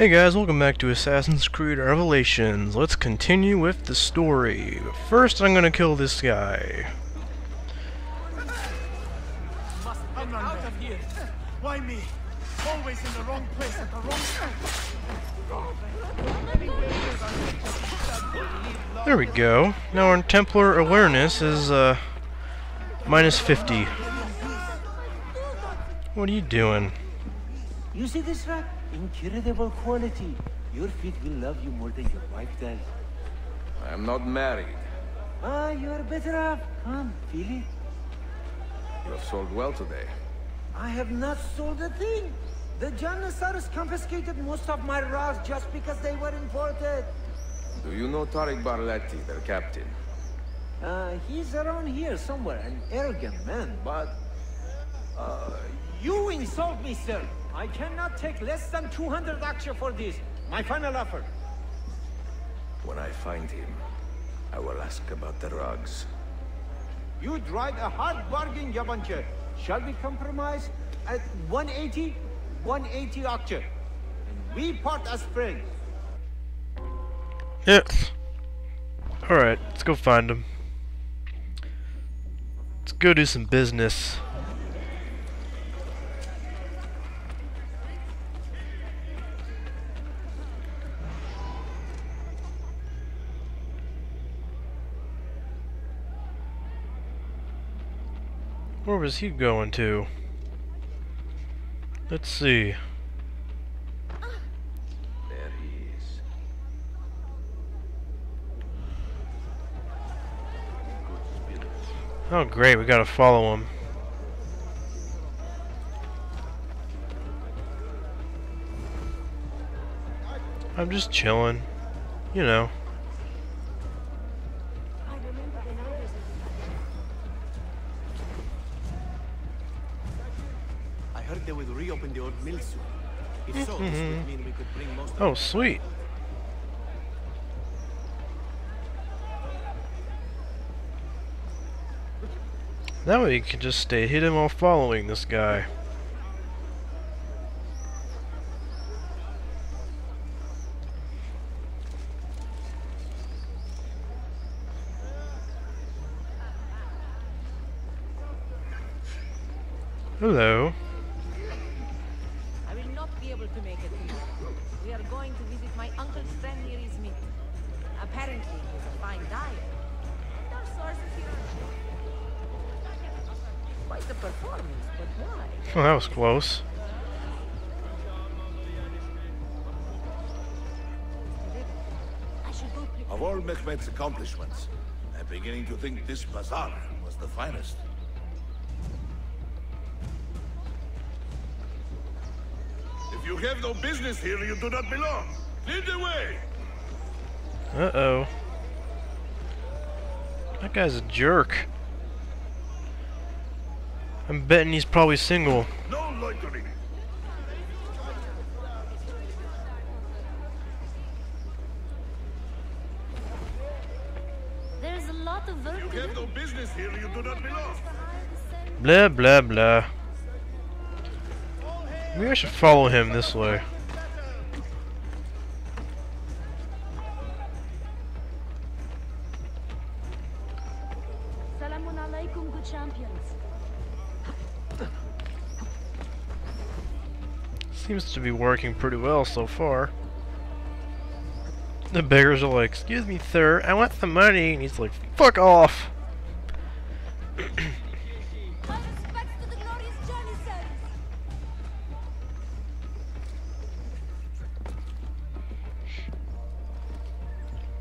Hey guys, welcome back to Assassin's Creed Revelations. Let's continue with the story. First, I'm gonna kill this guy. Must run out of here. Why me? Always in the wrong place at the wrong time. There we go. Now our Templar awareness is minus 50. What are you doing? You see this rack? Incredible quality. Your feet will love you more than your wife does. I am not married. Ah, you are better off. Come, feel it. You have sold well today. I have not sold a thing. The Janissaries confiscated most of my raws just because they were imported. Do you know Tarik Barletti, their captain? He's around here somewhere, an arrogant man, but... you insult me, sir. I cannot take less than 200 aksha for this. My final offer. When I find him, I will ask about the rugs. You drive a hard bargain, Yabancı. Shall we compromise at 180? 180 aksha. And we part as friends. Yes. Alright, let's go find him. Let's go do some business. Where was he going to? Let's see. There he is. Oh great, we gotta follow him. I'm just chilling, you know. They would reopen the old mill soon. If so, this would mean we could bring most of... Oh, sweet. That way you can just stay hidden while following this guy. Hello. We are going to visit my uncle's friend near his meat. Apparently, he's a fine diet. No sources here. Quite the performance, but why? Well, that was close. Of all Mehmet's accomplishments, I'm beginning to think this bazaar was the finest. You have no business here, you do not belong. Lead the way! Uh-oh. That guy's a jerk. I'm betting he's probably single. No loitering. There's a lot of work. You have no business here, you do not belong. Blah blah blah. Maybe I should follow him this way. Salamunalaikum, good champions. Seems to be working pretty well so far. The beggars are like, "Excuse me, sir, I want some money," and he's like, "Fuck off."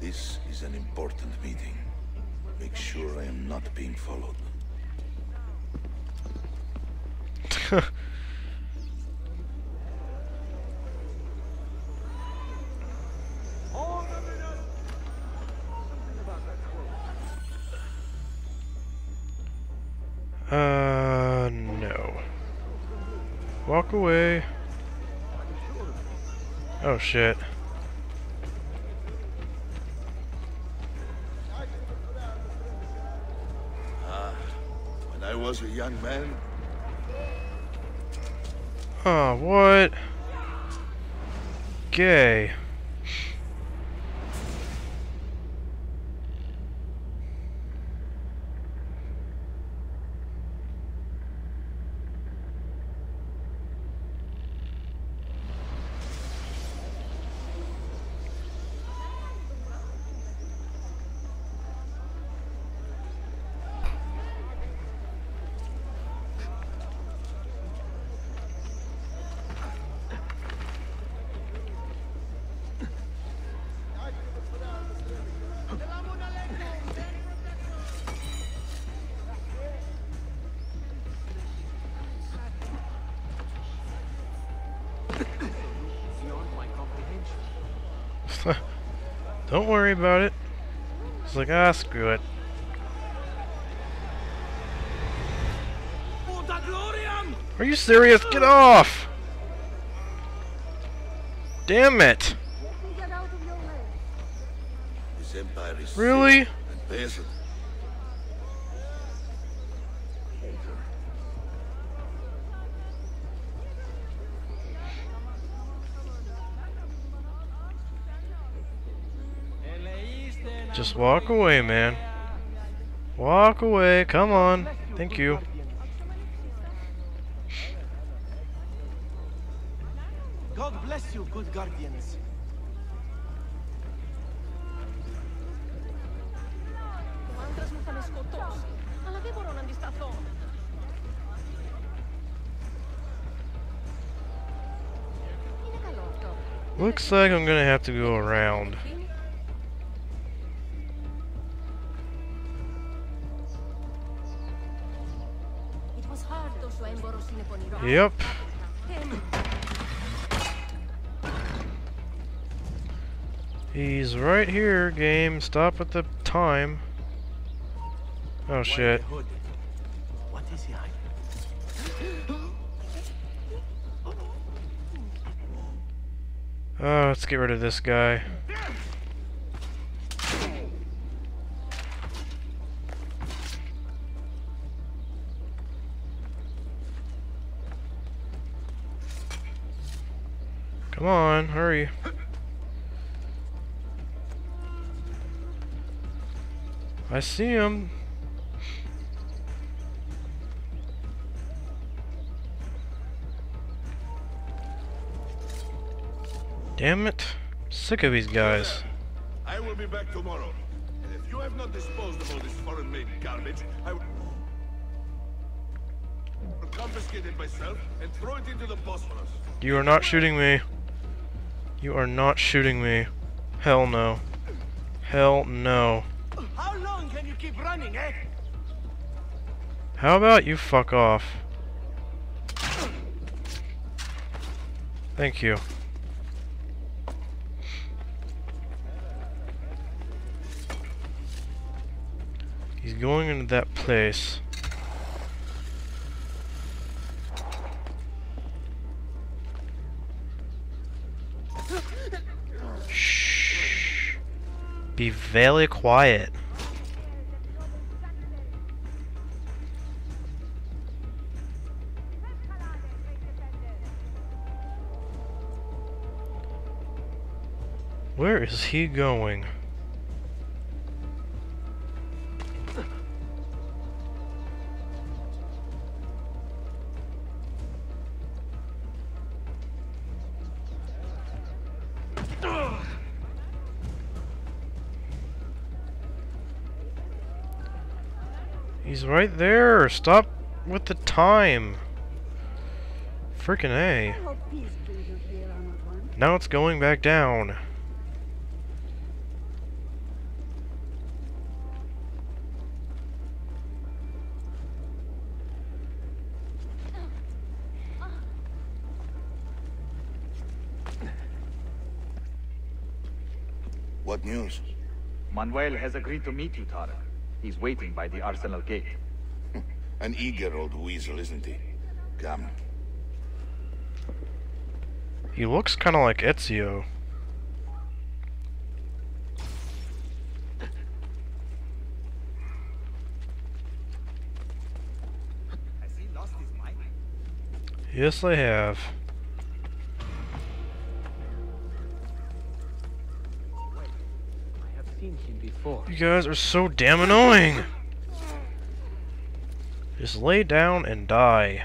This is an important meeting. Make sure I am not being followed. No. Walk away. Oh shit. I was a young man. Oh, what? Okay. Don't worry about it. It's like, ah, screw it. Are you serious? Get off! Damn it! Really? Just walk away, man. Walk away. Come on. Thank you. God bless you, good guardians. Looks like I'm gonna have to go around. Yep. He's right here, game. Stop at the time. Oh shit. What is he hiding? Oh, let's get rid of this guy. Come on, hurry. I see him. Damn it. I'm sick of these guys. I will be back tomorrow. And if you have not disposed of all this foreign-made garbage, I will confiscate it myself and throw it into the Bosphorus. You are not shooting me. You are not shooting me. Hell no. Hell no. How long can you keep running, eh? How about you fuck off? Thank you. He's going into that place. Be very quiet. Where is he going? He's right there! Stop with the time! Frickin' A. Now it's going back down. What news? Manuel has agreed to meet you, Tarik. He's waiting by the Arsenal Gate. An eager old weasel, isn't he? Come. He looks kind of like Ezio. Has he lost his mind? Yes, I have. him before. You guys are so damn annoying! Just lay down and die.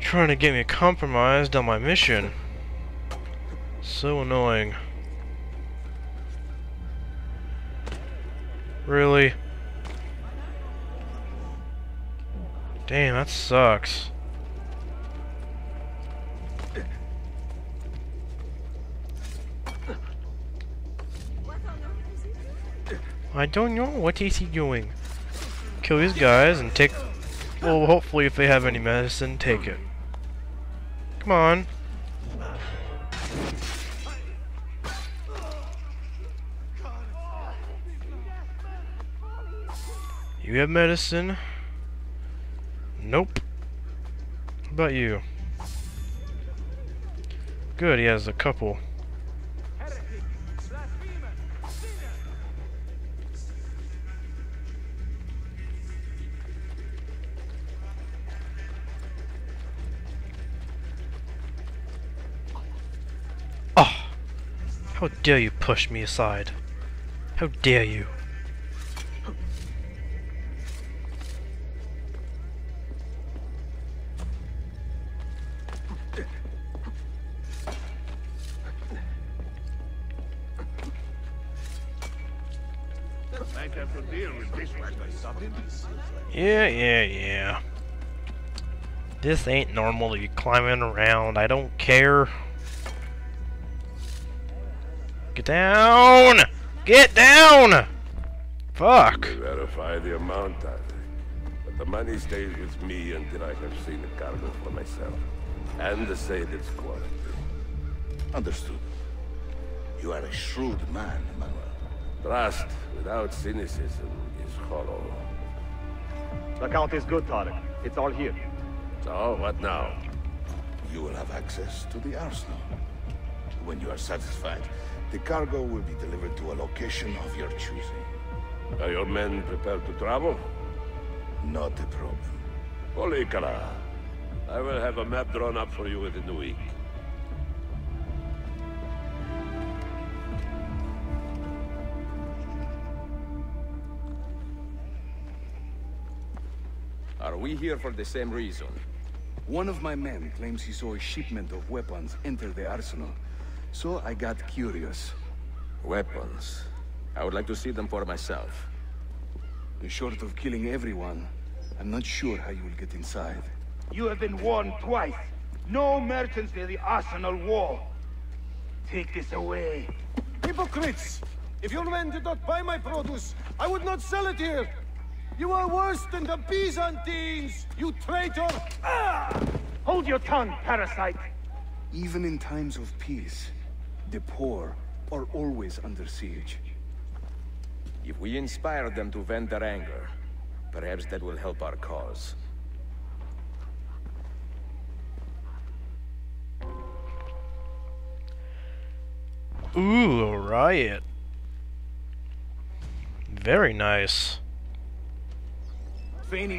Trying to get me compromised on my mission. So annoying. Really? Damn, that sucks. I don't know, what is he doing? Kill these guys and take... well, hopefully if they have any medicine, take it. Come on. You have medicine? Nope. How about you? Good, he has a couple. Oh! How dare you push me aside? How dare you? Yeah. This ain't normal to be climbing around. I don't care. Get down! Get down! Fuck. We verify the amount, Tarik. But the money stays with me until I have seen the cargo for myself. And the sailor's quality. Understood. You are a shrewd man, Manuel. Trust without cynicism is hollow. The count is good, Tarik. It's all here. So, what now? You will have access to the arsenal. When you are satisfied, the cargo will be delivered to a location of your choosing. Are your men prepared to travel? Not a problem. Polikala. I will have a map drawn up for you within the week. Are we here for the same reason? One of my men claims he saw a shipment of weapons enter the arsenal. So I got curious. Weapons? I would like to see them for myself. Short of killing everyone, I'm not sure how you will get inside. You have been warned twice. No merchants near the arsenal wall. Take this away. Hypocrites! If your men did not buy my produce, I would not sell it here! You are worse than the Byzantines, you traitor! Ah! Hold your tongue, parasite! Even in times of peace, the poor are always under siege. If we inspire them to vent their anger, perhaps that will help our cause. Ooh, a riot. Very nice.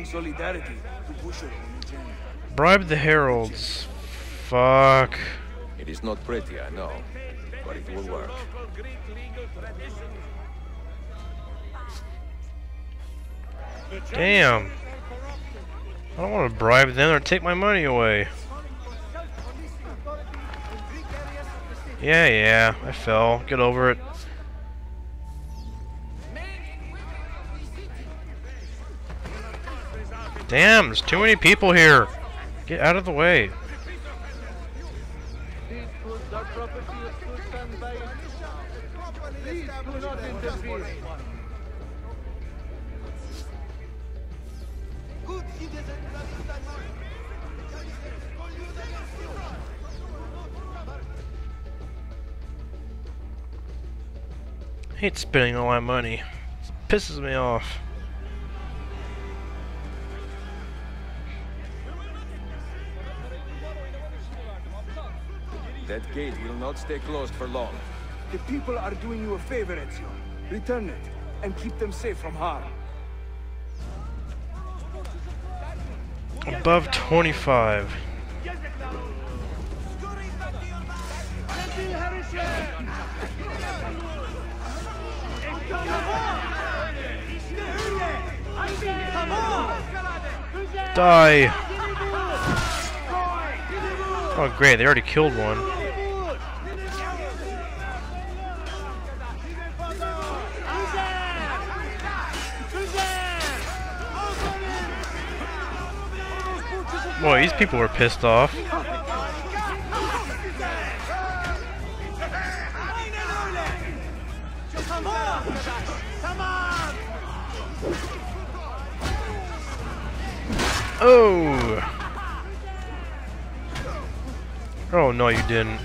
Solidarity to push her on the journey. Bribe the heralds. Fuck. It is not pretty, I know, but it will work. Damn. I don't want to bribe them or take my money away. Yeah, I fell. Get over it. Damn, there's too many people here. Get out of the way. I hate spending all my money. It pisses me off. That gate will not stay closed for long. The people are doing you a favor, Ezio. Return it, and keep them safe from harm. Above 25. Die! Oh great, they already killed one. Boy, these people were pissed off. Oh! Oh no, you didn't.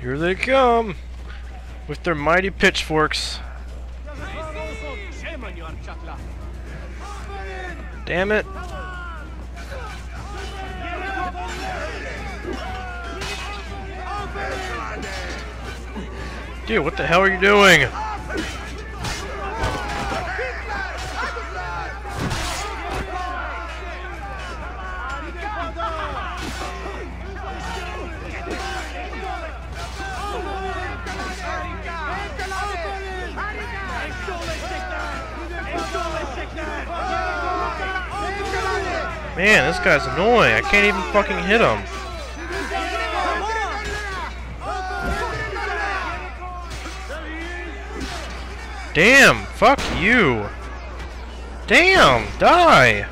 Here they come with their mighty pitchforks. Damn it. Dude, what the hell are you doing? Man, this guy's annoying. I can't even fucking hit him. Damn, fuck you. Damn, die.